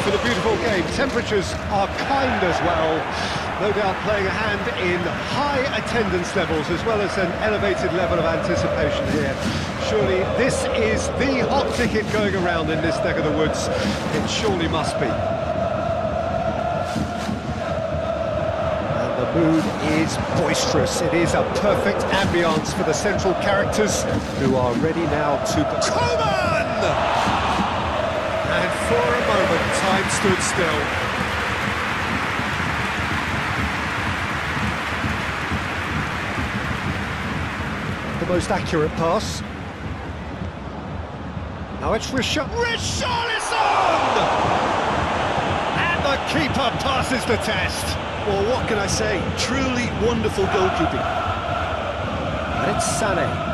for the beautiful game. Temperatures are kind as well. No doubt playing a hand in high attendance levels as well as an elevated level of anticipation here. Surely this is the hot ticket going around in this neck of the woods. It surely must be. And the mood is boisterous. It is a perfect ambience for the central characters who are ready now to... Coman! And for a moment, time stood still. The most accurate pass. Now it's Richarlison! And the keeper passes the test. Well, what can I say? Truly wonderful goalkeeping. And it's Sané.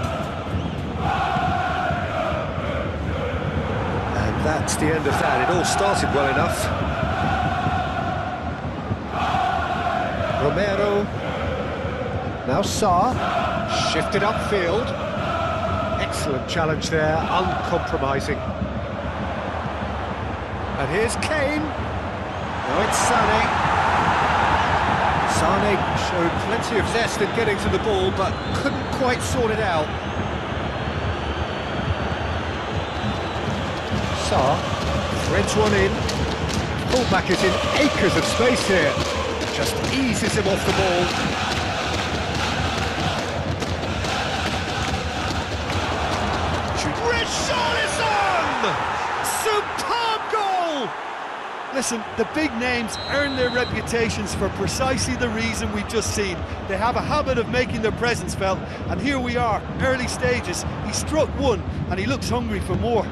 That's the end of that. It all started well enough. Romero. Now Sarr. Shifted upfield. Excellent challenge there. Uncompromising. And here's Kane. Now it's Sané. Sané showed plenty of zest in getting to the ball, but couldn't quite sort it out. Sarr threads one in. Fullback is in acres of space here. Just eases him off the ball. Richarlison! Superb goal! Listen, the big names earn their reputations for precisely the reason we've just seen. They have a habit of making their presence felt, and here we are, early stages. He struck one, and he looks hungry for more.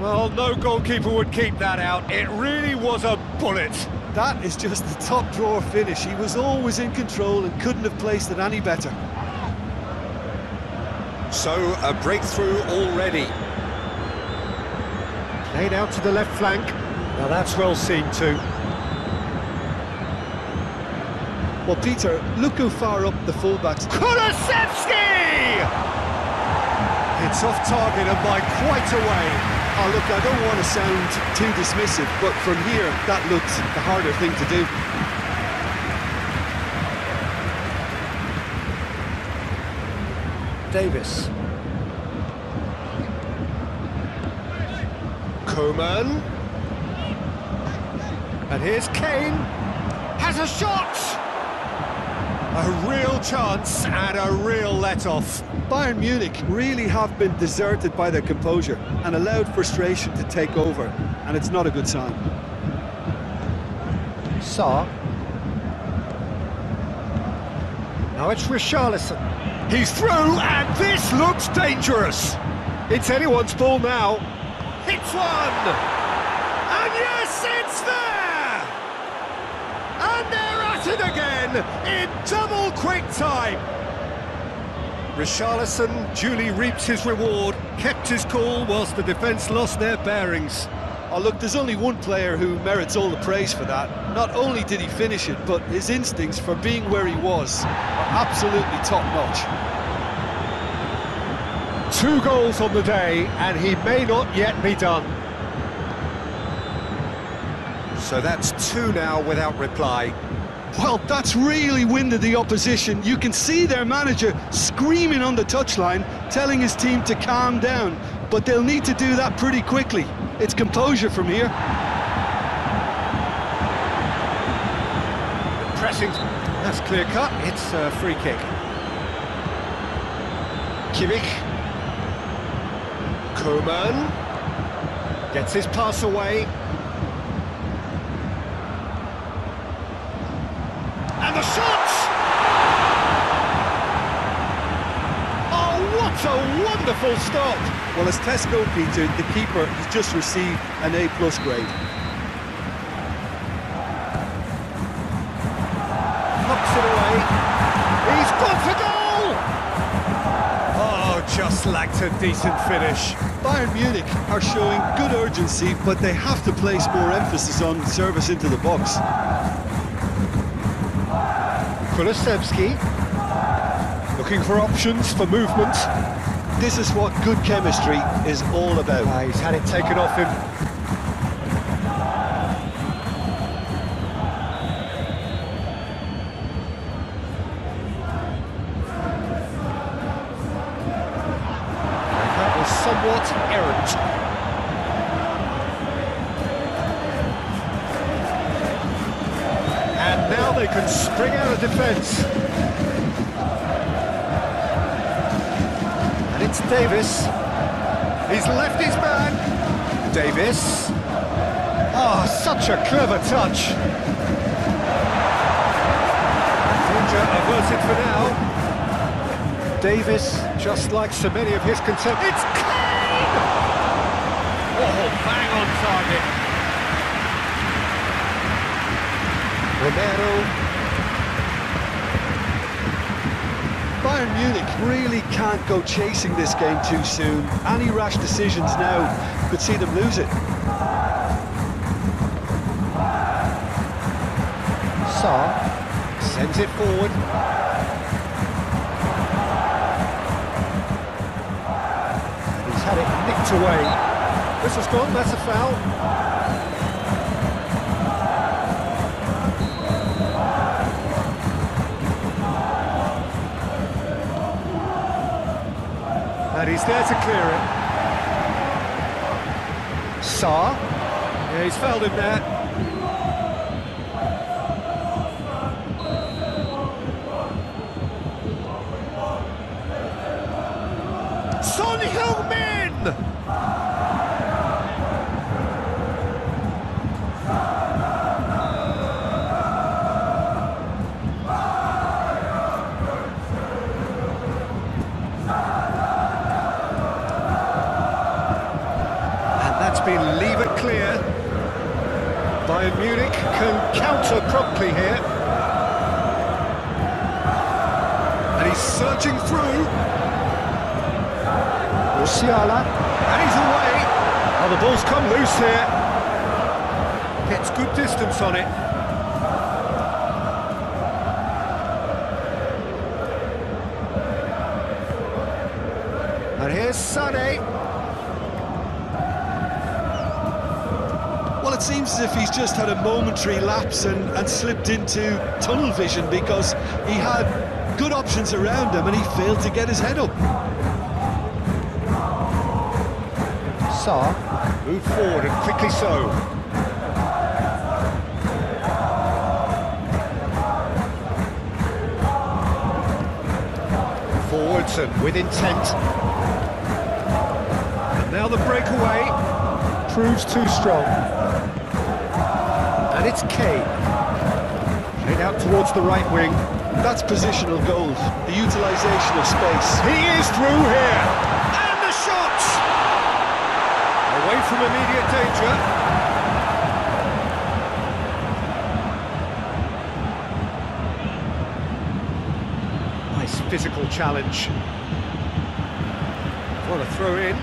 Well, no goalkeeper would keep that out. It really was a bullet. That is just the top drawer finish. He was always in control and couldn't have placed it any better. So, a breakthrough already. Played out to the left flank. Now that's well seen too. Well, Peter, look how far up the fullbacks. Kulusevski! It's off target and by quite a way. Oh, look, I don't want to sound too dismissive, but from here, that looks the harder thing to do. Davis. Coman. And here's Kane. Has a shot! A real chance and a real let-off. Bayern Munich really have been deserted by their composure and allowed frustration to take over, and it's not a good sign. Sarr. Now it's Richarlison. He's through, and this looks dangerous. It's anyone's ball now. Hits one, and yes, it's there. And they're at it again in double quick time. Richarlison duly reaps his reward, kept his cool whilst the defence lost their bearings. Oh, look, there's only one player who merits all the praise for that. Not only did he finish it, but his instincts for being where he was are absolutely top-notch. 2 goals on the day, and he may not yet be done. So that's 2 now without reply. Well, that's really winded the opposition. You can see their manager screaming on the touchline, telling his team to calm down. But they'll need to do that pretty quickly. It's composure from here. Pressing. That's clear cut. It's a free kick. Kimmich. Coman. Gets his pass away. The shots! Oh, what a wonderful stop! Well, as Tesco, Peter, the keeper has just received an A+ grade. Knocks it away. He's gone for goal! Oh, just lacked a decent finish. Bayern Munich are showing good urgency, but they have to place more emphasis on service into the box. Kulusevski, looking for options for movement. This is what good chemistry is all about. He's had it taken off him. what errand. Now they can spring out of defence. And it's Davis. He's left his man. Davis. Ah, oh, such a clever touch. Danger averted for now. Davis, just like so many of his contemporaries. It's clean! Oh, bang on target. Romero. Bayern Munich really can't go chasing this game too soon. Any rash decisions now could see them lose it. Sarr sends it forward. And he's had it nicked away. Whistle's gone, that's a foul. And he's there to clear it. Sarr. Yeah, he's fouled him there. Son Heung-min! Leave it clear. Bayern Munich can counter promptly here. And he's searching through. Ushiala. And he's away. Oh, the ball's come loose here. Gets good distance on it. And here's Sané. It seems as if he's just had a momentary lapse and slipped into tunnel vision, because he had good options around him and he failed to get his head up. Sarr moved forward and quickly so. Forwards and with intent. And now the breakaway proves too strong. And it's Kane. Played out towards the right wing. That's positional goals. The utilisation of space. He is through here. And the shot! Away from immediate danger. Nice physical challenge. What a throw in.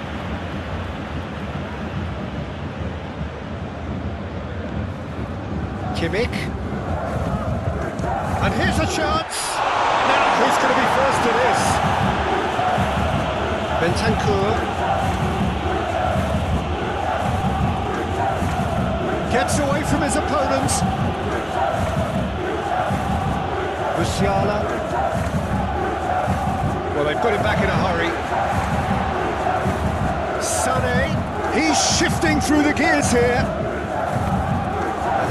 Kimmich, and here's a chance. Now who's going to be first to this? Bentancur gets away from his opponents. Musiala. Well, they've got him back in a hurry. Sané, he's shifting through the gears here.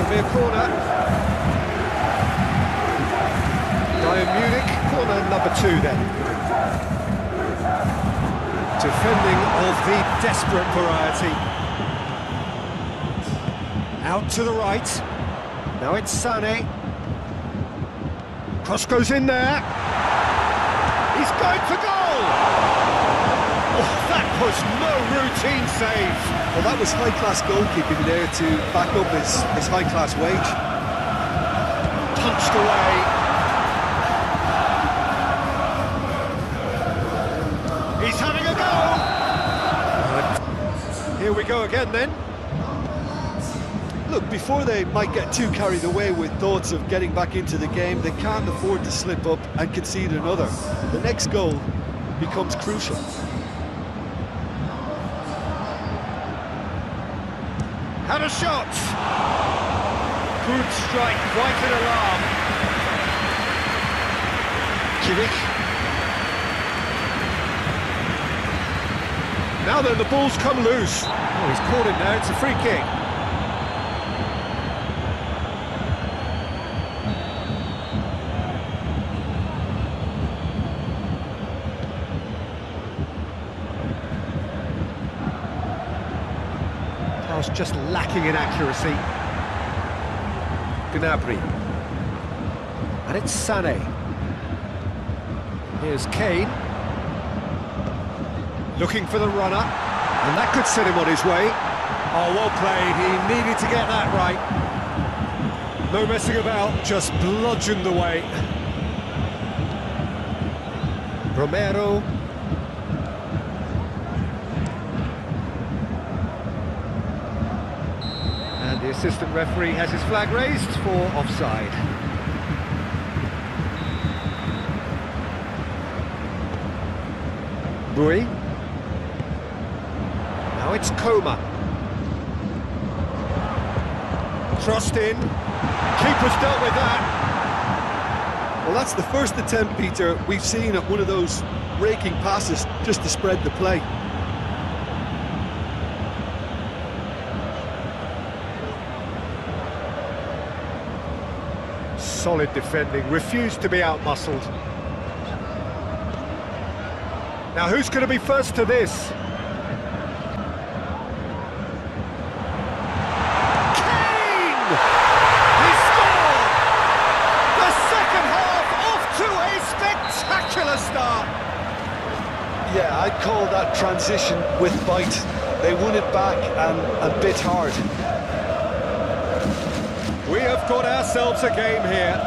Near corner. Bayern Munich, corner number 2 then. Defending of the desperate variety. Out to the right. Now it's Sané. Cross goes in there. He's going for goal! Oh, that was no routine save. Well, that was high-class goalkeeping there to back up his high-class wage. Punched away. He's having a go! Here we go again, then. Look, before they might get too carried away with thoughts of getting back into the game, they can't afford to slip up and concede another. The next goal becomes crucial. Had a shot! Good strike, quite an alarm. Kimmich. Now then, the ball's come loose. Oh, he's caught it now, it's a free kick. Pass just lacking in accuracy. Gnabry. And it's Sané. Here's Kane. Looking for the runner, and that could set him on his way. Oh, well played, he needed to get that right. No messing about, just bludgeoned away. Romero. And the assistant referee has his flag raised for offside. Rui. Now it's Coman. Thrust in. Keeper's dealt with that. Well, that's the first attempt, Peter, we've seen at one of those raking passes just to spread the play. Solid defending, refused to be outmuscled. Now, who's going to be first to this? Yeah, I'd call that transition with bite. They won it back and bit hard. We have got ourselves a game here.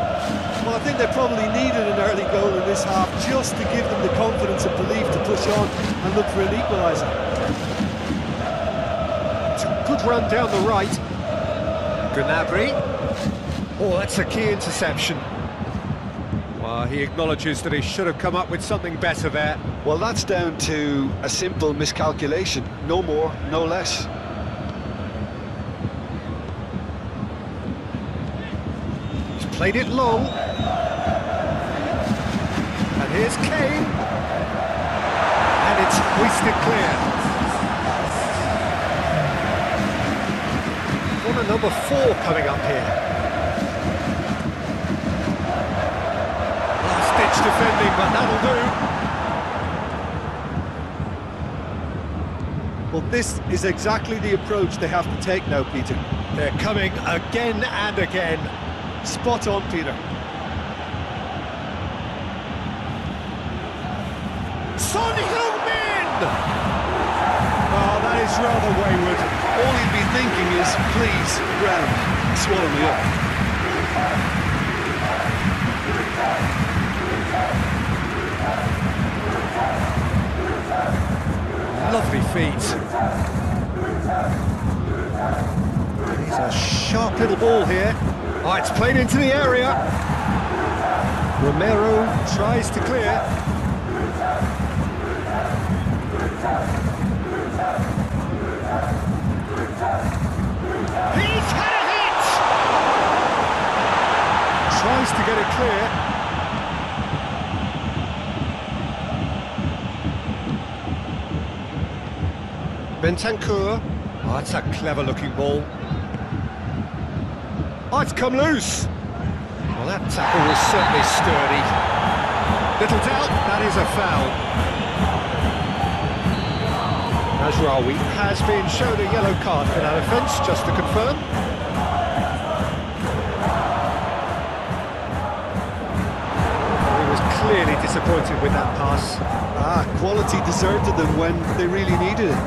Well, I think they probably needed an early goal in this half just to give them the confidence and belief to push on and look for an equaliser. It's a good run down the right. Gnabry. Oh, that's a key interception. He acknowledges that he should have come up with something better there. Well, that's down to a simple miscalculation. No more, no less. He's played it long. And here's Kane. And it's hoisted clear. Corner number 4 coming up here. Defending, but that'll do. Well, this is exactly the approach they have to take now, Peter. They're coming again and again. Spot on, Peter. Son Heung-min! Oh, that is rather wayward. All he'd be thinking is, please, ground, swallow me up. Lovely feet. He's a sharp little ball here. Oh, it's played into the area. Romero tries to clear. He's had a hit! Tries to get it clear. Bentancur. Oh, that's a clever-looking ball. Oh, it's come loose. Well, that tackle was certainly sturdy. Little doubt, that is a foul. Azraoui has been shown a yellow card for that offence, just to confirm. He was clearly disappointed with that pass. Ah, quality deserted them when they really needed it.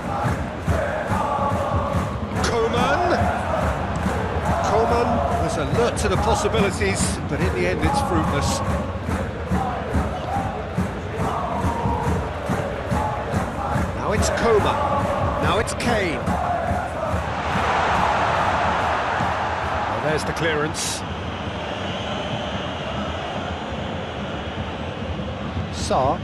Coman was alert to the possibilities, but in the end it's fruitless. Now it's Coman. Now it's Kane. Well, there's the clearance. Sarr.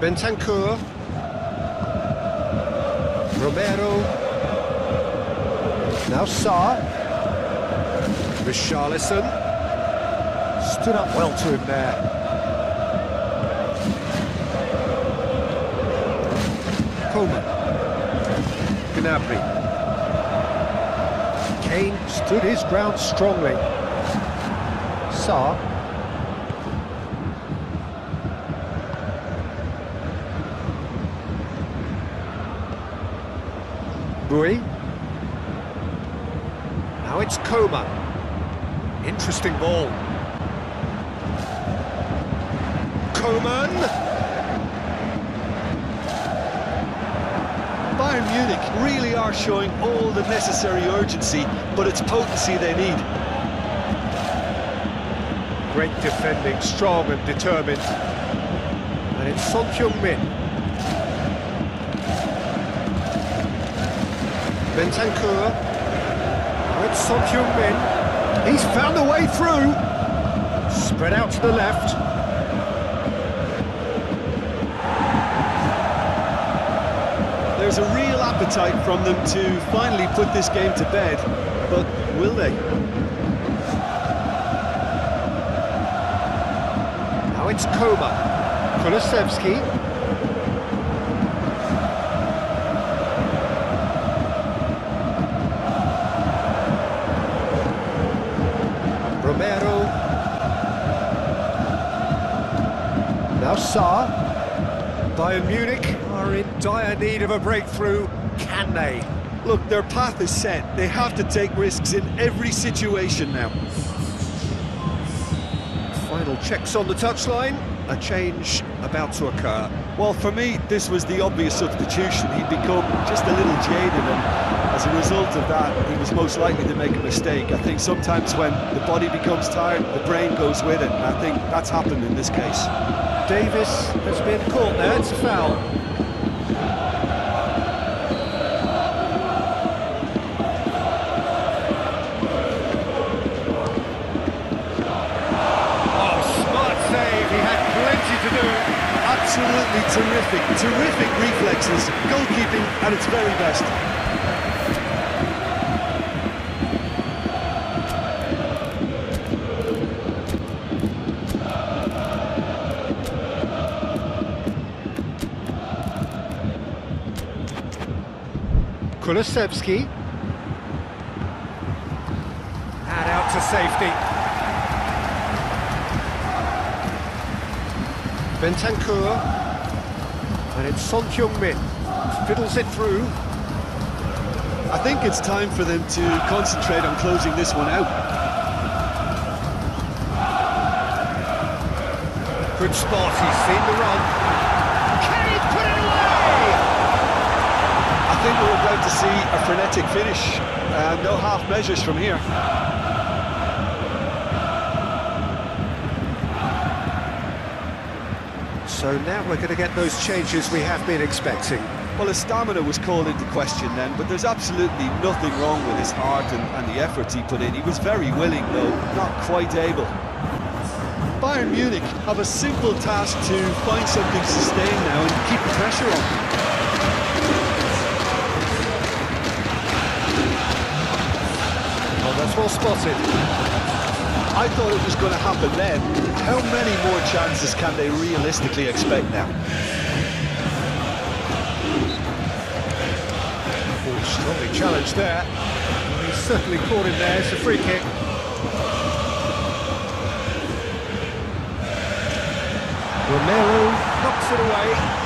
Bentancur. Romero. Now Sarr. Richarlison. stood up well to him there. Coman. Gnabry. Kane stood his ground strongly. Sarr. Rui. Now it's Coman. Interesting ball. Coman. Bayern Munich really are showing all the necessary urgency, but it's potency they need. Great defending, strong and determined. And it's Son Heung-min. Bentancur. And it's Son Heung-min. He's found a way through. Spread out to the left. There's a real appetite from them to finally put this game to bed, but will they? Now it's Coman, Kulusevski, Romero, now Sarr. Bayern Munich are in dire need of a breakthrough. Can they? Look, their path is set. They have to take risks in every situation now. Final checks on the touchline. A change about to occur. Well, for me, this was the obvious substitution. He'd become just a little jaded, and as a result of that, he was most likely to make a mistake. I think sometimes when the body becomes tired, the brain goes with it, and I think that's happened in this case. Davis has been caught there. It's a foul. Absolutely terrific, terrific reflexes, goalkeeping at its very best. Kulusevski. And out to safety. Bentancur, and it's Son Heung-min, fiddles it through. I think it's time for them to concentrate on closing this one out. Good spot, he's seen the run. Can he put it away? I think we're about to see a frenetic finish. No half measures from here. So now we're going to get those changes we have been expecting. Well, his stamina was called into question then, but there's absolutely nothing wrong with his heart and the effort he put in. He was very willing, though, not quite able. Bayern Munich have a simple task to find something sustained now and keep pressure on. Oh, that's well spotted. I thought it was going to happen then. How many more chances can they realistically expect now? Oh, strongly challenged there. He's certainly caught him there. It's a free kick. Romero knocks it away.